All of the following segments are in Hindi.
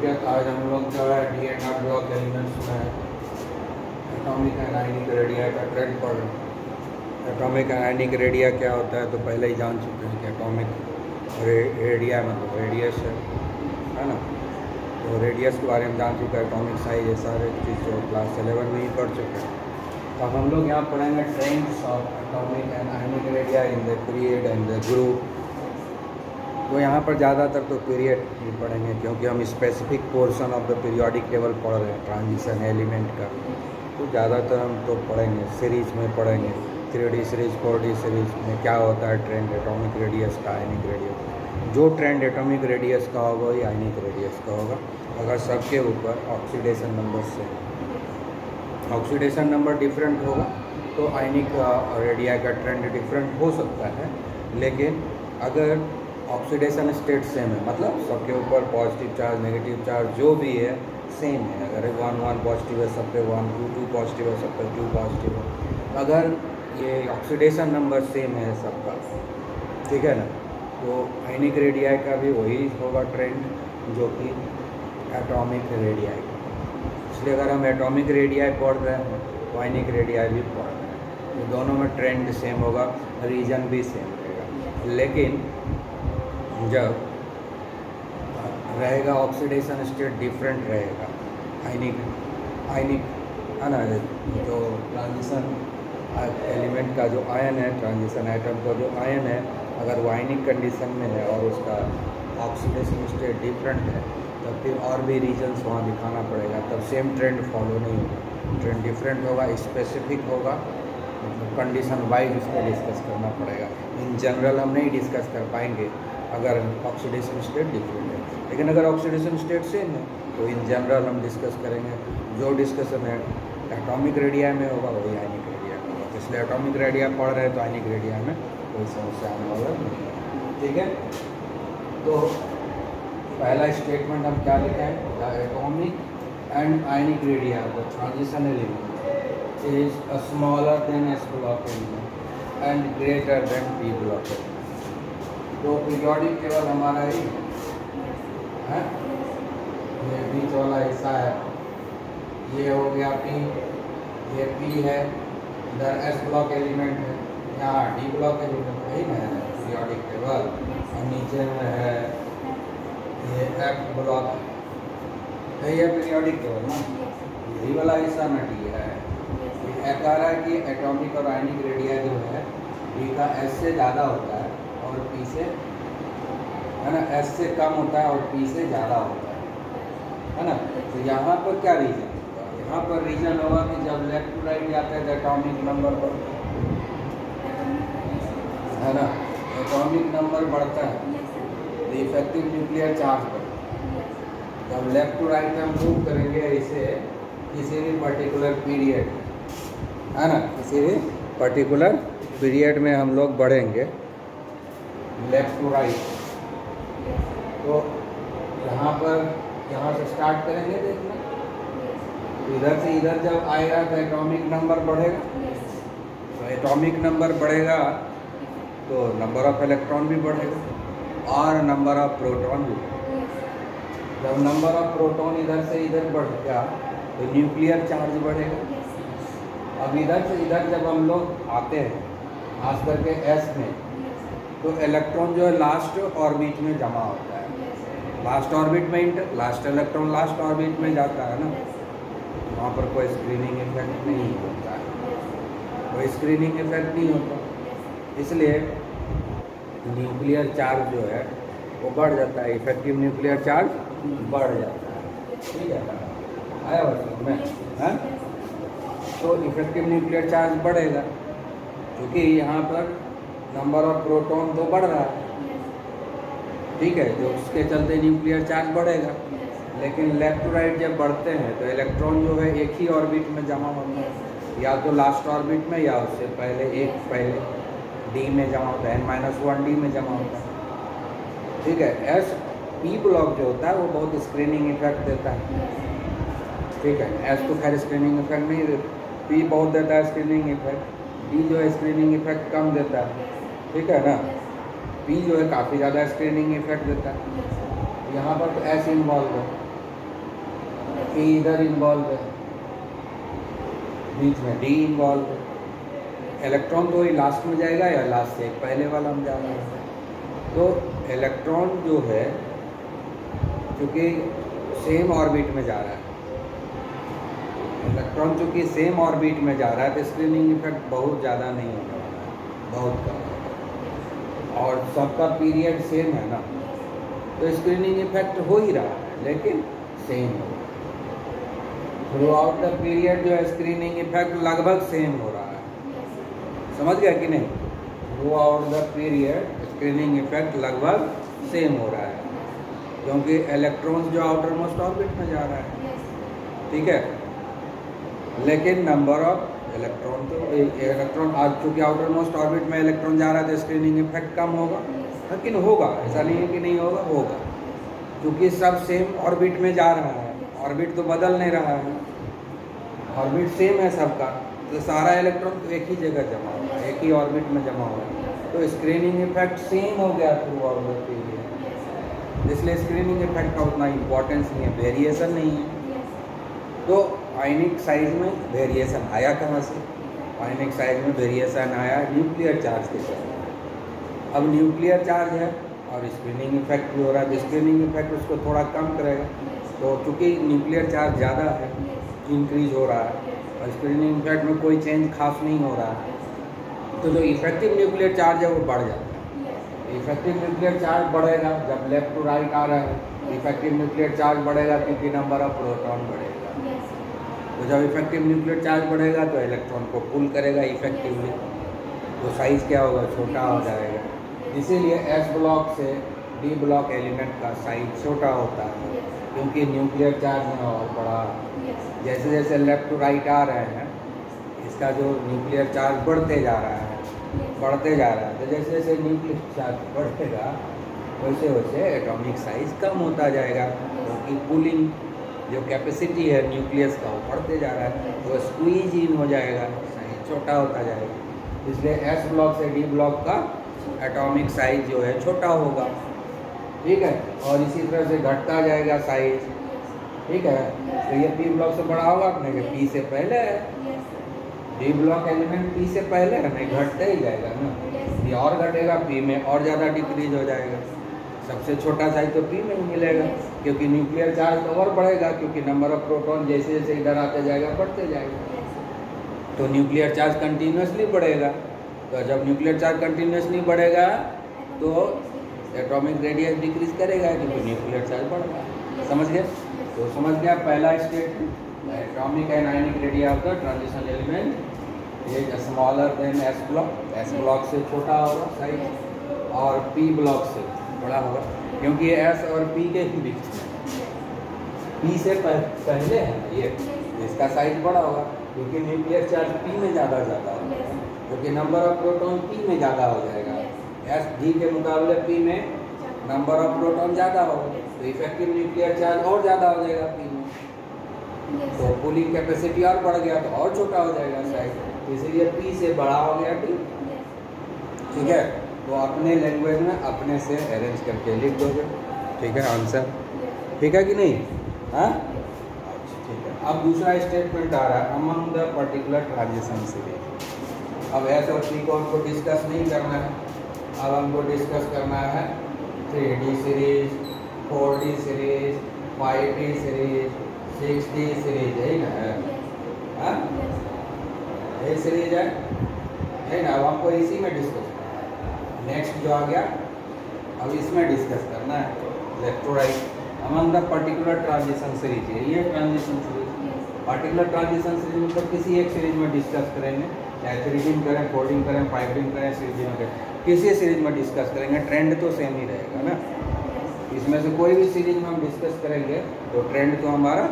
प्रोजेक्ट आज हम लोग जो है D and R block elements में एटॉमिक एंड आयनिक रेडिया का ट्रेंड पढ़। एटॉमिक एंड आयनिक रेडिया क्या होता है तो पहले ही जान चुके हैं कि एटॉमिक रेडिया मतलब रेडियस है ना, तो रेडियस के बारे में जान चुके हैं, एटॉमिक साइज ये सारे चीज़ जो क्लास 11 में ही पढ़ चुके हैं। तो हम लोग यहाँ पढ़ेंगे trends of atomic and ionic radii in the period and the group. तो यहाँ पर ज़्यादातर तो पीरियड ही पढ़ेंगे क्योंकि हम specific portion of the periodic table पढ़ रहे हैं ट्रांजिशन एलिमेंट का, तो ज़्यादातर हम तो पढ़ेंगे सीरीज में पढ़ेंगे 3D सीरीज 4D सीरीज में क्या होता है ट्रेंड एटॉमिक रेडियस का आयनिक रेडियस। जो ट्रेंड एटॉमिक रेडियस का होगा वही आयनिक रेडियस का होगा अगर सबके ऊपर ऑक्सीडेशन नंबर से ऑक्सीडेशन नंबर डिफरेंट होगा तो आयनिक रेडिया का ट्रेंड डिफरेंट हो सकता है, लेकिन अगर ऑक्सीडेशन स्टेट सेम है मतलब सबके ऊपर पॉजिटिव चार्ज नेगेटिव चार्ज जो भी है सेम है, अगर 1 1 पॉजिटिव है सब पे 1 2 2 पॉजिटिव है सब पे 2 पॉजिटिव है, अगर ये ऑक्सीडेशन नंबर सेम है सबका, ठीक है ना, तो आयनिक रेडियाई का भी वही होगा ट्रेंड जो कि एटॉमिक रेडियाई का। इसलिए अगर हम एटॉमिक रेडियाई पढ़ रहे हैं तो आयनिक रेडियाई भी पढ़ रहे हैं, तो दोनों में ट्रेंड सेम होगा, रीजन भी सेम रहेगा। लेकिन जब रहेगा ऑक्सीडेशन स्टेट डिफरेंट रहेगा आयनिक है ना, जो ट्रांजिशन एलिमेंट का जो आयन है ट्रांजिशन आइटम का जो आयन है अगर वो आयनिक कंडीशन में है और उसका ऑक्सीडेशन स्टेट डिफरेंट है तो फिर और भी रीजन्स वहाँ दिखाना पड़ेगा, तब सेम ट्रेंड फॉलो नहीं होगा, ट्रेंड डिफरेंट होगा, स्पेसिफिक होगा, मतलब कंडीशन वाइज उसको डिस्कस करना पड़ेगा। इन जनरल हम नहीं डिस्कस कर पाएंगे अगर ऑक्सीडेशन स्टेट डिफरेंट है, लेकिन अगर ऑक्सीडेशन स्टेट सेम है तो इन जनरल हम डिस्कस करेंगे। जो डिस्कशन है एटॉमिक रेडिया में होगा वही आयनिक रेडिया में होगा, इसलिए एटॉमिक रेडिया पढ़ रहे हैं तो आयनिक रेडिया में कोई समस्या आने वाला नहीं है, ठीक है। तो पहला स्टेटमेंट हम क्या लिखें, atomic and ionic radii the transition element is smaller than S block element and greater than P block element. तो पीरियोडिक टेबल हमारा ही है, ये बीच वाला हिस्सा है, ये हो गया पी, ये पी है, इधर एस ब्लॉक एलिमेंट है, यहाँ डी ब्लॉक एलिमेंट है ना पीरियोडिक टेबल, और नीचे में है ये एफ ब्लॉक, यही है पीरियोडिक टेबल ना, यही वाला हिस्सा में डी है। ये कह रहा है कि एटॉमिक और आयनिक रेडिया जो है डी का एस से ज़्यादा होता है और पी से है ना, एस से कम होता है और पी से ज़्यादा होता है ना। तो यहाँ पर क्या रीजन होगा, यहाँ पर रीजन होगा कि जब लेफ्ट टू राइट जाते हैं एटॉमिक नंबर बढ़ता है ना, एटॉमिक नंबर बढ़ता है तो इफेक्टिव न्यूक्लियर चार्ज बढ़ता है। जब लेफ्ट टू राइट हम मूव करेंगे इसे किसी भी पर्टिकुलर पीरियड है ना, किसी भी पर्टिकुलर पीरियड में हम लोग बढ़ेंगे लेफ्ट टू राइट, तो यहाँ पर यहाँ से स्टार्ट करेंगे देखना, इधर से इधर जब आएगा तो एटॉमिक नंबर बढ़ेगा, तो एटॉमिक नंबर बढ़ेगा तो नंबर ऑफ इलेक्ट्रॉन भी बढ़ेगा और नंबर ऑफ प्रोटॉन भी बढ़ेगा। जब नंबर ऑफ प्रोटॉन इधर से इधर बढ़ेगा तो न्यूक्लियर चार्ज बढ़ेगा। अब इधर से इधर जब हम लोग आते हैं खास करके एस में तो इलेक्ट्रॉन जो है लास्ट ऑर्बिट में जमा होता है, लास्ट ऑर्बिट में लास्ट इलेक्ट्रॉन लास्ट ऑर्बिट में जाता है ना, वहाँ पर कोई स्क्रीनिंग इफेक्ट नहीं होता है, कोई स्क्रीनिंग इफेक्ट नहीं होता, इसलिए न्यूक्लियर चार्ज जो है वो बढ़ जाता है, इफेक्टिव न्यूक्लियर चार्ज बढ़ जाता है, ठीक है आया वर्ष में है। तो इफेक्टिव न्यूक्लियर चार्ज बढ़ेगा क्योंकि यहाँ पर नंबर ऑफ प्रोटॉन तो बढ़ रहा है, ठीक है, जो उसके चलते न्यूक्लियर चार्ज बढ़ेगा, लेकिन लेफ्ट टू राइट जब बढ़ते हैं तो इलेक्ट्रॉन जो है एक ही ऑर्बिट में जमा होता है, या तो लास्ट ऑर्बिट में या उससे पहले एक पहले डी में जमा होता है, N-1 डी में जमा होता है, ठीक है। एस पी ब्लॉक जो होता है वो बहुत स्क्रीनिंग इफेक्ट देता है, ठीक है, एस तो खैर स्क्रीनिंग इफेक्ट नहीं देता, पी बहुत देता है स्क्रीनिंग इफेक्ट, डी जो है स्क्रीनिंग इफेक्ट कम देता है, ठीक है ना, पी जो है काफ़ी ज़्यादा स्क्रीनिंग इफेक्ट देता है, यहाँ पर तो एस इन्वॉल्व है, P इधर इन्वॉल्व है, बीच में D इन्वॉल्व है। इलेक्ट्रॉन तो ही लास्ट में जाएगा या लास्ट से पहले वाला हम जा रहे हैं। तो इलेक्ट्रॉन जो है चूँकि सेम ऑर्बिट में जा रहा है, इलेक्ट्रॉन चूँकि सेम ऑर्बिट में जा रहा है तो स्क्रीनिंग इफेक्ट बहुत ज़्यादा नहीं होने वाला है, बहुत कम, और सबका पीरियड सेम है ना, तो स्क्रीनिंग इफेक्ट हो ही रहा है लेकिन सेम हो। थ्रू आउट द पीरियड जो है स्क्रीनिंग इफेक्ट लगभग सेम हो रहा है, समझ गया कि नहीं? Throughout the period screening effect लगभग सेम हो रहा है क्योंकि इलेक्ट्रॉन्स जो आउटर मोस्ट ऑर्बिट में जा रहा है, ठीक है, लेकिन नंबर ऑफ इलेक्ट्रॉन तो इलेक्ट्रॉन आज चूँकि आउटर मोस्ट ऑर्बिट में इलेक्ट्रॉन जा रहा है तो स्क्रीनिंग इफेक्ट कम होगा, लेकिन होगा, ऐसा नहीं है कि नहीं होगा, होगा, क्योंकि सब सेम ऑर्बिट में जा रहा है, ऑर्बिट तो बदल नहीं रहा है, ऑर्बिट सेम है सबका, तो सारा इलेक्ट्रॉन तो एक ही जगह जमा होगा, एक ही ऑर्बिट में जमा होगा, तो स्क्रीनिंग इफेक्ट सेम हो गया थ्रू आउट द पीरियड। इसलिए स्क्रीनिंग इफेक्ट का उतना इम्पोर्टेंस नहीं है, वेरिएशन नहीं है। तो आयनिक साइज में वेरिएशन आया कहाँ से? आयनिक साइज में वेरिएशन आया न्यूक्लियर चार्ज के साथ। अब न्यूक्लियर चार्ज है और स्क्रीनिंग इफेक्ट भी हो रहा है, स्क्रीनिंग इफेक्ट उसको थोड़ा कम करेगा, तो चूँकि न्यूक्लियर चार्ज ज़्यादा है इंक्रीज हो रहा है और स्क्रीनिंग इफेक्ट में कोई चेंज खास नहीं हो रहा है, तो जो इफेक्टिव न्यूक्लियर चार्ज है वो बढ़ जाता है। इफेक्टिव न्यूक्लियर चार्ज बढ़ेगा जब लेफ्ट टू राइट आ रहा है, इफेक्टिव न्यूक्लियर चार्ज बढ़ेगा क्योंकि नंबर ऑफ प्रोटॉन बढ़ेगा, तो जब इफेक्टिव न्यूक्लियर चार्ज बढ़ेगा तो इलेक्ट्रॉन को पुल करेगा इफेक्टिवली, तो साइज क्या होगा? छोटा हो जाएगा। इसीलिए S ब्लॉक से D ब्लॉक एलिमेंट का साइज छोटा होता है क्योंकि न्यूक्लियर चार्ज है और बड़ा। जैसे जैसे लेफ्ट टू राइट आ रहे हैं इसका जो न्यूक्लियर चार्ज बढ़ते जा रहा है, बढ़ते जा रहा है, तो जैसे जैसे न्यूक्लियर चार्ज बढ़ेगा वैसे वैसे एटॉमिक साइज कम होता जाएगा क्योंकि कूलिंग जो कैपेसिटी है न्यूक्लियस का वो बढ़ते जा रहा है, तो स्क्वीज इन हो जाएगा, साइज छोटा होता जाएगा। इसलिए S ब्लॉक से D ब्लॉक का एटॉमिक साइज जो है छोटा होगा, ठीक है, और इसी तरह से घटता जाएगा साइज, ठीक है। तो ये P ब्लॉक से बड़ा होगा अपने के P से पहले है, D ब्लॉक एलिमेंट P से पहले है, नहीं घटता ही जाएगा ना, P और घटेगा, P में और ज़्यादा डिक्रीज हो जाएगा, सबसे छोटा साइज तो P में ही मिलेगा क्योंकि न्यूक्लियर चार्ज तो और बढ़ेगा क्योंकि नंबर ऑफ प्रोटॉन जैसे जैसे इधर आते जाएगा बढ़ते जाएगा, तो न्यूक्लियर चार्ज कंटिन्यूसली बढ़ेगा, तो जब न्यूक्लियर चार्ज कंटिन्यूसली बढ़ेगा तो एटॉमिक रेडियस डिक्रीज करेगा क्योंकि न्यूक्लियर चार्ज बढ़ेगा। समझ गए? तो समझ गया पहला statement, atomic and ionic radius of the transition element is smaller than S block, S block से छोटा होगा साइज और P ब्लॉक से बड़ा होगा क्योंकि ये S और P के ही बीच में P से पहले है ये, इसका साइज बड़ा होगा क्योंकि न्यूक्लियर चार्ज P में ज़्यादा होगा क्योंकि नंबर ऑफ प्रोटॉन P में ज़्यादा हो जाएगा, S D के मुकाबले P में नंबर ऑफ प्रोटॉन ज़्यादा होगा, तो इफेक्टिव न्यूक्लियर चार्ज और ज़्यादा हो जाएगा P में, तो पुलिंग कैपेसिटी और बढ़ गया तो और छोटा हो जाएगा साइज, इसीलिए P से बड़ा हो गया P, ठीक है। तो अपने लैंग्वेज में अपने से अरेंज करके लिख दोगे, ठीक है, आंसर ठीक है कि नहीं? हाँ, ठीक है। अब दूसरा स्टेटमेंट आ रहा है among the particular transition series. अब S और P को हमको डिस्कस नहीं करना है, अब हमको डिस्कस करना है 3D series, 4D series, 5D series, 6D series, यही ना है, हाँ यही सीरीज है, यही ना। अब हमको इसी में डिस्कस करना है, नेक्स्ट जो आ गया अब इसमें डिस्कस करना है left to right among the particular transition series. ये transition series, particular transition series मतलब किसी एक सीरीज में डिस्कस करेंगे, चाहे 3D करें, 4D करें, 5D करें, 6D करें, किसी सीरीज में डिस्कस करेंगे, ट्रेंड तो सेम ही रहेगा ना, इसमें से कोई भी सीरीज में हम डिस्कस करेंगे तो ट्रेंड तो हमारा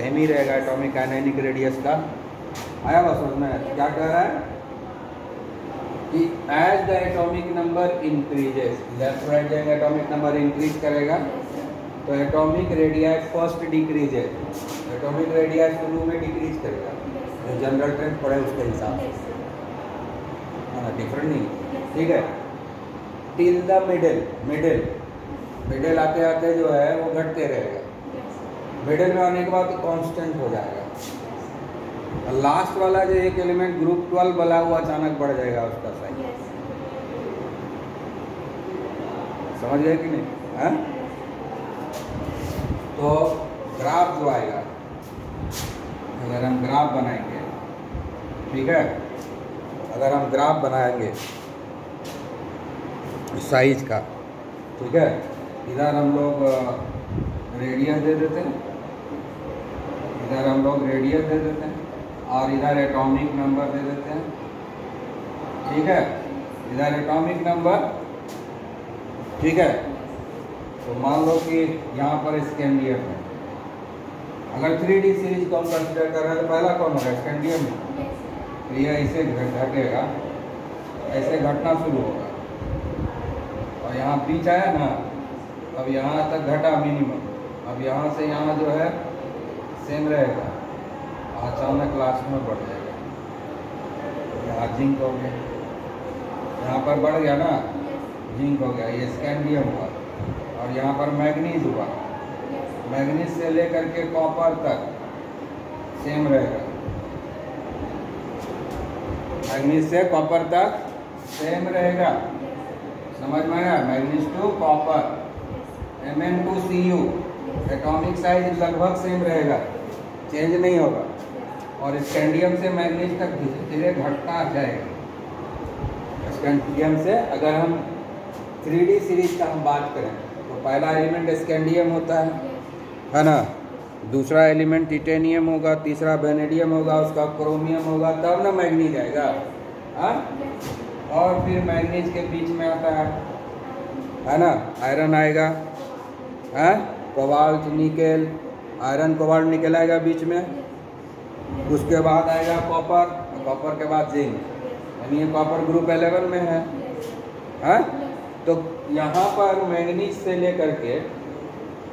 सेम ही रहेगा एटॉमिक एंड आयनिक रेडियस का। आया हुआ समझ में? क्या कह रहा है कि as the atomic number increases, left right जाएंगे एटॉमिक नंबर इंक्रीज करेगा तो atomic radius first decreases, atomic radius शुरू में डिक्रीज करेगा, जो जनरल ट्रेंड पड़े उसके हिसाब से, हाँ डिफरेंट नहीं, ठीक है, टिल द मिडिल, मिडिल आते आते जो है वो घटते रहेगा, मिडल में आने के बाद कांस्टेंट हो जाएगा। लास्ट वाला जो एक एलिमेंट ग्रुप 12 वाला वो अचानक बढ़ जाएगा उसका साइन। समझ गए कि नहीं है? तो ग्राफ जो आएगा अगर हम ग्राफ बनाएंगे, ठीक है, अगर हम ग्राफ बनाएंगे साइज का, ठीक है, इधर हम लोग रेडियस दे देते हैं, इधर हम लोग रेडियस दे देते हैं और इधर एटॉमिक नंबर दे देते हैं, ठीक है, इधर एटॉमिक नंबर, ठीक है। तो मान लो कि यहाँ पर स्कैंडियम है, अगर 3D सीरीज को हम कंसिडर कर रहे हैं तो पहला कौन होगा? स्कैंडियम। तो यह ऐसे घटेगा, ऐसे घटना शुरू होगा और यहाँ बीच आया ना, अब यहाँ तक घटा मिनिमम, अब यहाँ से यहाँ जो है सेम रहेगा, अचानक लास्ट में बढ़ जाएगा, यहाँ जिंक हो गया, यहाँ पर बढ़ गया ना, जिंक हो गया, ये स्कैंडियम हुआ और यहाँ पर मैग्नीज हुआ, मैग्नीज से लेकर के कॉपर तक सेम रहेगा, मैग्नीज से कॉपर तक सेम रहेगा, समझ में आया? Manganese to copper, Mn2Cu, atomic size लगभग सेम रहेगा, चेंज नहीं होगा, और स्कैंडियम से मैग्नीज तक धीरे धीरे घटता जाएगा। स्कैंडियम से अगर हम 3D सीरीज का हम बात करें तो पहला एलिमेंट स्कैंडियम होता है ना, दूसरा एलिमेंट टिटेनियम होगा, तीसरा बेनेडियम होगा, उसका क्रोमियम होगा, तब ना मैग्नीज आएगा, हाँ, और फिर मैग्नीज के बीच में आता है ना आयरन आएगा, है cobalt nickel, iron cobalt nickel आएगा बीच में, उसके बाद आएगा कॉपर, कॉपर के बाद जिंक, यानी ये कॉपर ग्रुप 11 में है, हैं? तो यहाँ पर मैंगनीज से लेकर के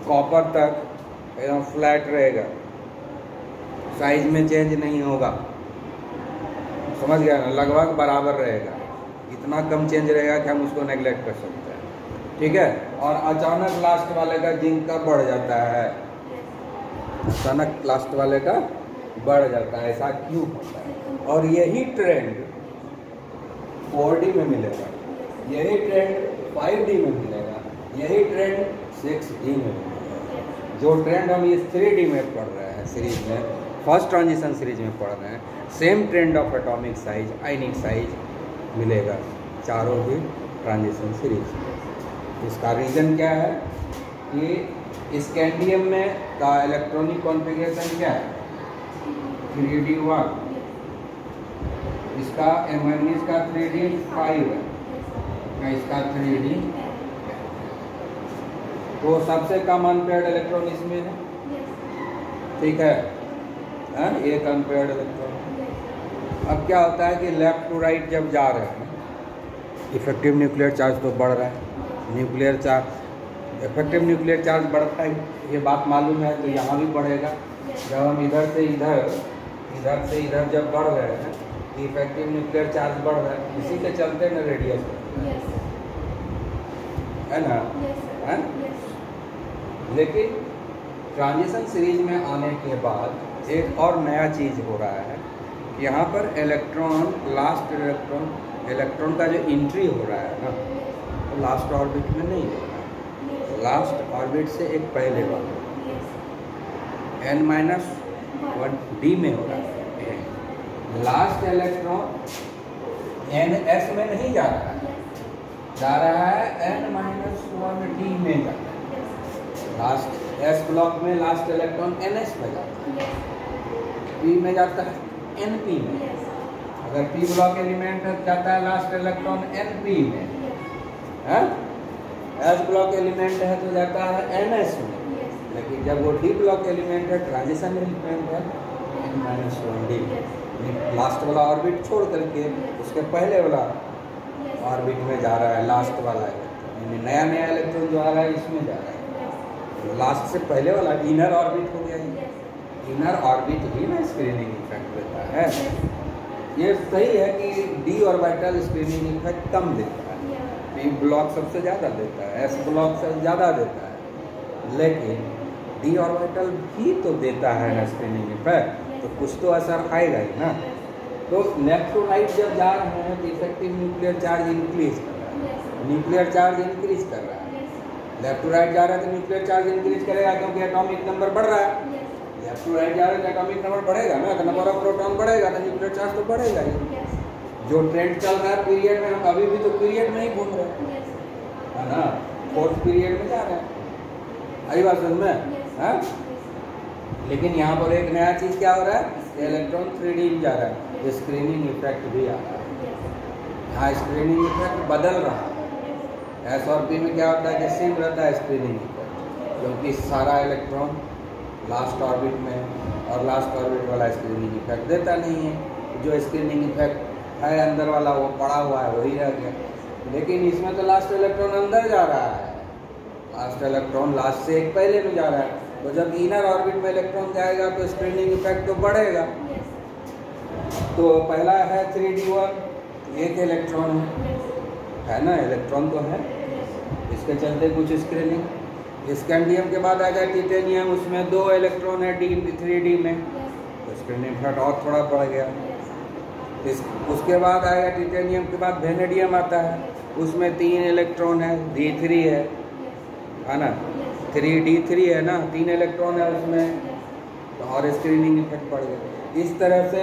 कॉपर तक एकदम फ्लैट रहेगा, साइज में चेंज नहीं होगा, समझ गया ना, लगभग बराबर रहेगा, इतना कम चेंज रहेगा कि हम उसको नेग्लेक्ट कर सकते हैं, ठीक है। और अचानक लास्ट वाले का जिंक का बढ़ जाता है, अचानक लास्ट वाले का बढ़ जाता है, ऐसा क्यों होता है? और यही ट्रेंड 4D में मिलेगा, यही ट्रेंड 5D में मिलेगा, यही ट्रेंड 6D में मिलेगा। जो ट्रेंड हम इस 3D में पढ़ रहे हैं सीरीज में, फर्स्ट ट्रांजिशन सीरीज में पढ़ रहे हैं, same trend of atomic size, ionic size मिलेगा चारों ही ट्रांजिशन सीरीज। इसका रीज़न क्या है कि स्कैंडियम में का इलेक्ट्रॉनिक कॉन्फ़िगरेशन क्या है? 3D1। इसका मैंगनीज का 3D5 है, इसका 3D, तो सबसे कम अनपेयर्ड इलेक्ट्रॉन इसमें है, ठीक है, एक अनपेयर्ड इलेक्ट्रॉन। अब क्या होता है कि लेफ्ट टू राइट जब जा रहे हैं, इफेक्टिव न्यूक्लियर चार्ज तो बढ़ रहा है, nuclear charge, effective nuclear charge बढ़ता है, ये बात मालूम है, तो यहाँ भी बढ़ेगा। जब हम इधर से इधर जब बढ़ रहे हैं तो इफेक्टिव न्यूक्लियर चार्ज बढ़ रहा है, इसी के चलते ना रेडियस है ना, है। लेकिन ट्रांजिशन सीरीज में आने के बाद एक और नया चीज़ हो रहा है, यहाँ पर इलेक्ट्रॉन, लास्ट इलेक्ट्रॉन, इलेक्ट्रॉन का जो एंट्री हो रहा है ना, लास्ट ऑर्बिट में नहीं होगा, लास्ट ऑर्बिट से एक पहले वाला n-1d में होगा। लास्ट इलेक्ट्रॉन ns में नहीं जा रहा है, जा रहा है n-1d में जा रहा है। लास्ट s ब्लॉक में लास्ट इलेक्ट्रॉन ns में जाता है, p में जाता है np में। अगर p ब्लॉक एलिमेंट जाता है लास्ट इलेक्ट्रॉन np में, एस ब्लॉक एलिमेंट है तो जाता है एनएस में, लेकिन जब वो डी ब्लॉक एलिमेंट है, ट्रांजिशन एलिमेंट है, n-1d, लास्ट वाला ऑर्बिट छोड़ करके उसके पहले वाला ऑर्बिट में जा रहा है, लास्ट वाला यानी नया नया इलेक्ट्रॉन जो आ रहा है इसमें जा रहा है, लास्ट से पहले वाला इनर ऑर्बिट हो गया। ये इनर ऑर्बिट ही ना स्क्रीनिंग इफेक्ट देता है। ये सही है कि डी ऑर्बिटल स्क्रीनिंग इफेक्ट कम देता है, ब्लॉक सबसे ज़्यादा देता है, एस ब्लॉक सबसे ज़्यादा देता है, लेकिन डी ऑर्बिटल भी तो देता है स्पिनिंग इफेक्ट, तो कुछ तो असर आएगा ही ना। तो लेफ्ट टू राइट जब जा रहे हैं तो इफेक्टिव न्यूक्लियर चार्ज इंक्रीज कर रहा है, न्यूक्लियर चार्ज इंक्रीज कर रहा है। लेफ्ट टू राइट जा रहा है तो न्यूक्लियर चार्ज इंक्रीज करेगा क्योंकि एटॉमिक नंबर बढ़ रहा है। लेफ्ट टू राइट जा रहा है तो एटॉमिक नंबर बढ़ेगा ना, तो नंबर ऑफ प्रोटॉन बढ़ेगा तो न्यूक्लियर चार्ज तो बढ़ेगा ही। जो ट्रेंड चल रहा है पीरियड में, हम अभी भी तो पीरियड में ही घूम रहे हैं, है ना, फोर्थ पीरियड में जा रहे हैं। आई बात समझ में है। लेकिन यहाँ पर एक नया चीज़ क्या हो रहा है, इलेक्ट्रॉन 3D में जा रहा है, ये स्क्रीनिंग इफेक्ट भी आ रहा है। यहाँ स्क्रीनिंग इफेक्ट बदल रहा है। S और P में क्या होता है कि सेम रहता है स्क्रीनिंग इफेक्ट, क्योंकि सारा इलेक्ट्रॉन लास्ट ऑर्बिट में, और लास्ट ऑर्बिट वाला स्क्रीनिंग इफेक्ट देता नहीं है। जो स्क्रीनिंग इफेक्ट है अंदर वाला वो पड़ा हुआ है, वही रह गया। लेकिन इसमें तो लास्ट इलेक्ट्रॉन अंदर जा रहा है, लास्ट इलेक्ट्रॉन लास्ट से एक पहले में जा रहा है, तो जब इनर ऑर्बिट में इलेक्ट्रॉन जाएगा तो स्क्रीनिंग इफेक्ट तो बढ़ेगा। तो पहला है 3D1, एक इलेक्ट्रॉन है ना, इलेक्ट्रॉन तो है, इसके चलते कुछ स्क्रीनिंग। स्कैंडियम के बाद आ जाए टाइटेनियम, उसमें 2 इलेक्ट्रॉन है 3D में, तो स्क्रीनिंग इफेक्ट और थोड़ा बढ़ गया। उसके बाद आएगा टाइटेनियम के बाद वेनेडियम आता है, उसमें 3 इलेक्ट्रॉन है, D3 है ना, 3D3 है ना, 3 इलेक्ट्रॉन है उसमें, तो और स्क्रीनिंग इफेक्ट बढ़ गया। इस तरह से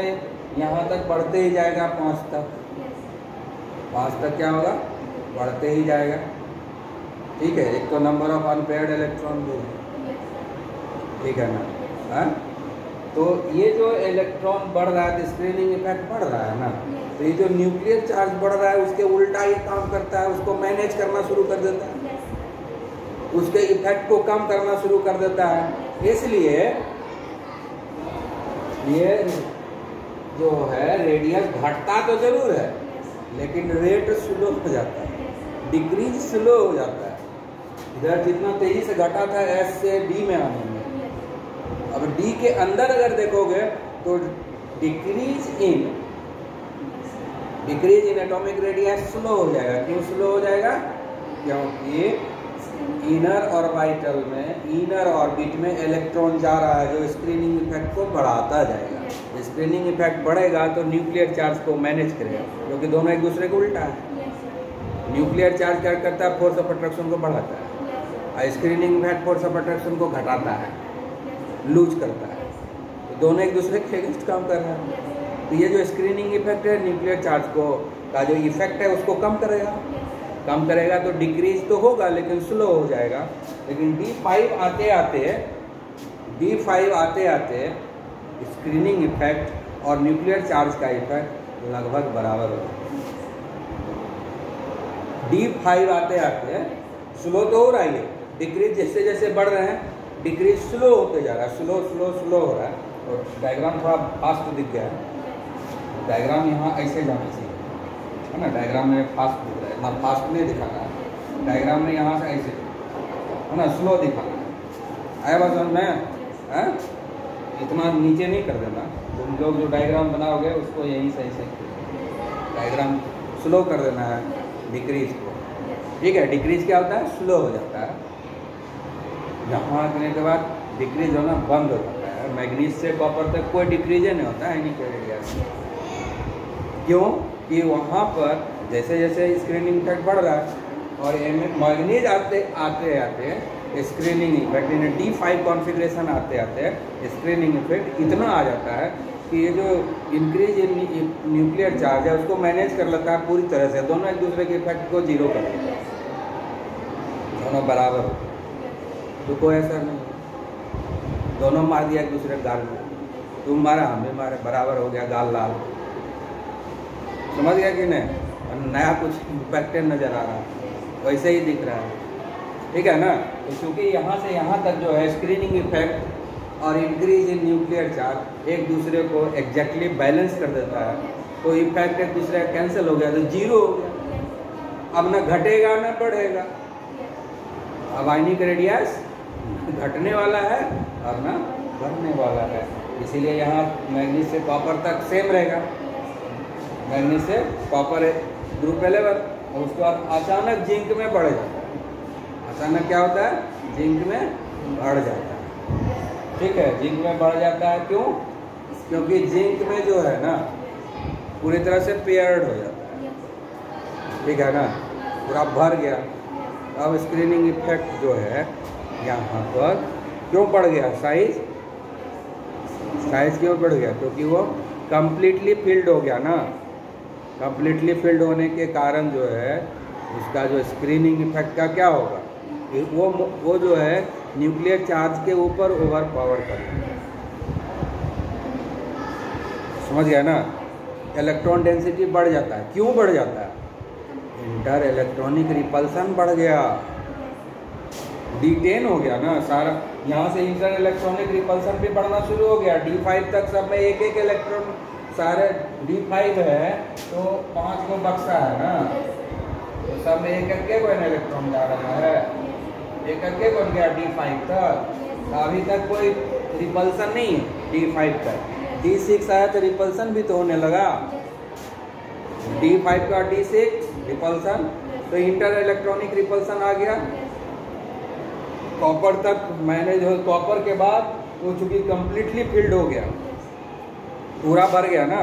यहाँ तक बढ़ते ही जाएगा 5 तक, 5 तक क्या होगा, बढ़ते ही जाएगा। ठीक है, एक तो नंबर ऑफ अनपेयर्ड इलेक्ट्रॉन भी है, ठीक है ना। हाँ, तो ये जो इलेक्ट्रॉन बढ़ रहा है, स्क्रीनिंग इफेक्ट बढ़ रहा है ना, तो ये जो न्यूक्लियर चार्ज बढ़ रहा है उसके उल्टा ही काम करता है, उसको मैनेज करना शुरू कर देता है, उसके इफेक्ट को कम करना शुरू कर देता है। इसलिए ये जो है रेडियस घटता तो जरूर है, लेकिन रेट स्लो हो जाता है, डिक्रीज स्लो हो जाता है। इधर जितना तेजी से घटा था S से D में आने में, अब D के अंदर अगर देखोगे तो decrease in atomic radius slow हो जाएगा। क्यों स्लो हो जाएगा, क्योंकि इनर ऑर्बिटल में, इनर ऑर्बिट में इलेक्ट्रॉन जा रहा है जो स्क्रीनिंग इफेक्ट को बढ़ाता जाएगा। स्क्रीनिंग इफेक्ट बढ़ेगा तो न्यूक्लियर चार्ज को मैनेज करेगा, क्योंकि दोनों एक दूसरे को उल्टा है। न्यूक्लियर चार्ज क्या करता है, फोर्स ऑफ अट्रैक्शन को बढ़ाता है, और screening effect force of attraction को घटाता है, लूज करता है। तो दोनों एक दूसरे के अगेंस्ट काम कर रहे हैं। तो ये जो स्क्रीनिंग इफेक्ट है, न्यूक्लियर चार्ज को का जो इफेक्ट है उसको कम करेगा, कम करेगा तो डिक्रीज तो होगा लेकिन स्लो हो जाएगा। लेकिन D5 आते आते स्क्रीनिंग इफेक्ट और न्यूक्लियर चार्ज का इफेक्ट लगभग बराबर होगा। D5 आते आते स्लो तो हो रहा है, डिक्रीज जैसे जैसे बढ़ रहे हैं डिक्रीज स्लो होते जा रहा है, स्लो हो रहा है। और डायग्राम थोड़ा फास्ट दिख गया है, डायग्राम यहाँ ऐसे जाना चाहिए है ना, डायग्राम में फास्ट दिख रहा है, ना फास्ट नहीं दिखा रहा है, डायग्राम में यहाँ से ऐसे है ना स्लो दिखा रहा है। आया बात में है, इतना नीचे नहीं कर देना, तुम लोग जो डायग्राम बनाओगे उसको यहीं से ऐसे डायग्राम स्लो कर देना है डिक्रीज को, ठीक है। डिक्रीज क्या होता है, स्लो हो जाता है, जहाँ आने के बाद डिक्रीज होना बंद हो जाता है। मैग्नीज से कॉपर तक कोई डिक्रीज नहीं होता है, क्यों कि वहाँ पर जैसे जैसे स्क्रीनिंग इफेक्ट बढ़ रहा है, और मैग्नीज आते स्क्रीनिंग इफेक्ट यानी D5 कॉन्फिग्रेशन आते स्क्रीनिंग इफेक्ट इतना आ जाता है कि ये जो इंक्रीज इन न्यूक्लियर चार्ज है उसको मैनेज कर लेता है पूरी तरह से, दोनों एक दूसरे के इफेक्ट को जीरो कर देता है, दोनों बराबर हो, तो कोई ऐसा नहीं, दोनों मार दिया एक दूसरे गाल में, तुम मारा हमें मारे, बराबर हो गया, गाल लाल, समझ गया कि नहीं। नया कुछ इम्पैक्टेड नज़र आ रहा है, वैसे ही दिख रहा है, ठीक है ना। तो चूँकि यहाँ से यहाँ तक जो है स्क्रीनिंग इफेक्ट और इंक्रीज इन न्यूक्लियर चार्ज एक दूसरे को एग्जैक्टली बैलेंस कर देता है, तो इफेक्ट एक दूसरे का कैंसिल हो गया तो जीरो हो गया। अब ना घटेगा ना बढ़ेगा, अब आयनिक रेडियस घटने वाला है और ना बढ़ने वाला है, इसीलिए यहाँ मैग्नीज से कॉपर तक सेम रहेगा, मैग्नीज से कॉपर ग्रुप 11, और उसके बाद अचानक जिंक में बढ़ जाता है। अचानक क्या होता है, जिंक में बढ़ जाता है, ठीक है, जिंक में बढ़ जाता है। क्यों? क्योंकि जिंक में जो है ना पूरी तरह से पेयर्ड हो जाता है, ठीक है ना, पूरा भर गया। अब स्क्रीनिंग इफेक्ट जो है यहाँ पर क्यों बढ़ गया, साइज साइज क्यों बढ़ गया, क्योंकि वो कम्प्लीटली फिल्ड हो गया ना। कम्प्लीटली फिल्ड होने के कारण जो है उसका जो स्क्रीनिंग इफेक्ट का क्या होगा, वो जो है न्यूक्लियर चार्ज के ऊपर ओवर पावर करेगा, समझ गया ना। इलेक्ट्रॉन डेंसिटी बढ़ जाता है, क्यों बढ़ जाता है, इंटर इलेक्ट्रॉनिक रिपल्सन बढ़ गया, D10 हो गया ना सारा। यहाँ से इंटर इलेक्ट्रॉनिक रिपल्सन भी बढ़ना शुरू हो गया। D5 तक सब में एक एक इलेक्ट्रॉन, सारे D5 है तो 5 को बक्सा है ना, तो सब में एक एक को इलेक्ट्रॉन जा रहा है, एक एक बन गया D5 तक। अभी तक कोई रिपल्सन नहीं है D5 तक। D6 आया तो रिपल्सन भी तो होने लगा, D5 का D6 रिपल्सन, तो इंटर इलेक्ट्रॉनिक रिपल्सन आ गया। कॉपर तक मैनेज हो, कॉपर के बाद वो चूँकि कम्प्लीटली फिल्ड हो गया, पूरा भर गया ना,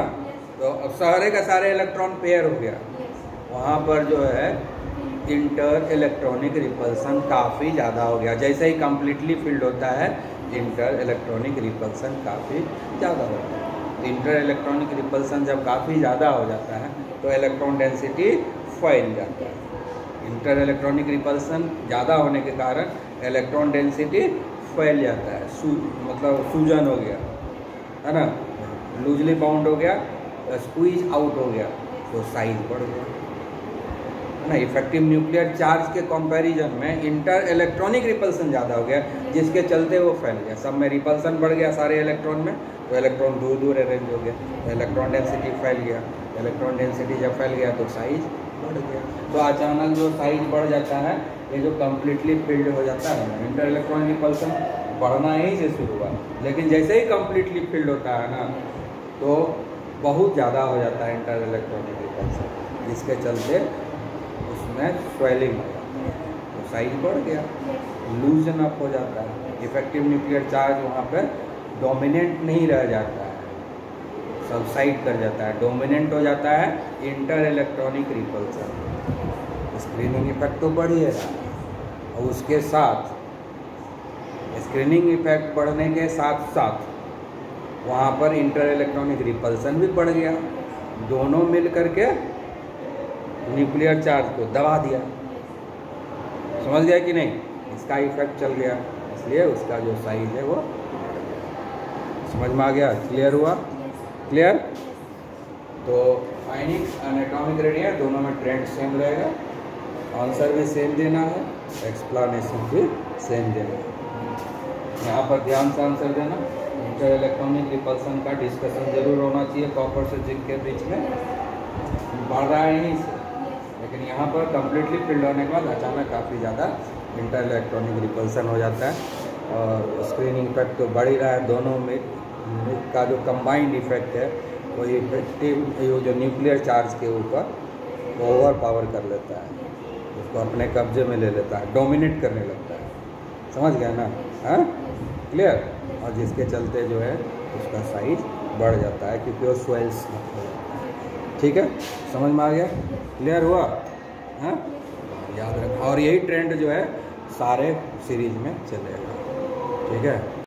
तो अब सारे का सारे इलेक्ट्रॉन पेयर हो गया। वहाँ पर जो है इंटर इलेक्ट्रॉनिक रिपल्सन काफ़ी ज़्यादा हो गया। जैसे ही कम्प्लीटली फिल्ड होता है इंटर इलेक्ट्रॉनिक रिपल्सन काफ़ी ज़्यादा हो जाता है। इंटर इलेक्ट्रॉनिक रिपल्सन जब काफ़ी ज़्यादा हो जाता है तो इलेक्ट्रॉन डेंसिटी फैल जाता है। इंटर इलेक्ट्रॉनिक रिपल्सन ज़्यादा होने के कारण इलेक्ट्रॉन डेंसिटी फैल जाता है, मतलब सूजन हो गया है ना, लूजली बाउंड हो गया, स्क्वीज आउट हो गया, तो साइज बढ़ गया है ना। इफेक्टिव न्यूक्लियर चार्ज के कंपैरिजन में इंटर इलेक्ट्रॉनिक रिपल्सन ज़्यादा हो गया, जिसके चलते वो फैल गया, सब में रिपल्सन बढ़ गया सारे इलेक्ट्रॉन में, तो इलेक्ट्रॉन दूर दूर अरेंज हो गया, तो इलेक्ट्रॉन डेंसिटी फैल गया। इलेक्ट्रॉन डेंसिटी जब फैल गया तो साइज बढ़ गया। तो अचानक जो साइज बढ़ जाता है, ये जो कम्प्लीटली फिल्ड हो जाता है, इंटर इलेक्ट्रॉनिक रिपल्सन बढ़ना ही से शुरू हुआ, लेकिन जैसे ही कम्प्लीटली फिल्ड होता है ना तो बहुत ज़्यादा हो जाता है इंटर इलेक्ट्रॉनिक रिपल्सन, जिसके चलते उसमें स्वेलिंग हो जाती है, तो साइज बढ़ गया, लूजन अप हो जाता है। इफेक्टिव न्यूक्लियर चार्ज वहाँ पर डोमिनेंट नहीं रह जाता है, सबसाइड कर जाता है, डोमिनेंट हो जाता है inter electronic repulsion. Screening effect तो बढ़ ही रहा है, और उसके साथ स्क्रीनिंग इफेक्ट बढ़ने के साथ साथ वहाँ पर इंटर इलेक्ट्रॉनिक रिपल्सन भी बढ़ गया, दोनों मिल करके न्यूक्लियर चार्ज को दबा दिया, समझ गया कि नहीं, इसका इफेक्ट चल गया, इसलिए उसका जो साइज है वो समझ में आ गया। क्लियर हुआ, क्लियर। तो आयनिक एटॉमिक रेडियंट दोनों में ट्रेंड सेम रहेगा, आंसर भी सेम देना है, एक्सप्लेनेशन भी सेम देना है। यहाँ पर ध्यान से आंसर देना। इंटर इलेक्ट्रॉनिक रिपल्सन का डिस्कशन जरूर होना चाहिए, कॉपर से जिंक के बीच में बढ़ रहा है नहीं से, लेकिन यहाँ पर कम्प्लीटली फिल्ड होने के बाद अचानक काफ़ी ज़्यादा इंटर इलेक्ट्रॉनिक रिपल्सन हो जाता है, और स्क्रीनिंग इफेक्ट तो बढ़ ही रहा है। दोनों में का जो कंबाइंड इफेक्ट है वो इफेक्टिव वो जो न्यूक्लियर चार्ज के ऊपर वो ओवर पावर कर लेता है, उसको अपने कब्जे में ले लेता है, डोमिनेट करने लगता है, समझ गया ना, हाँ क्लियर। और जिसके चलते जो है उसका साइज बढ़ जाता है, क्योंकि वो स्वेल्स हो जाता है। ठीक है, समझ में आ गया, क्लियर हुआ, हाँ याद रखा। और यही ट्रेंड जो है सारे सीरीज में चलेगा, ठीक है।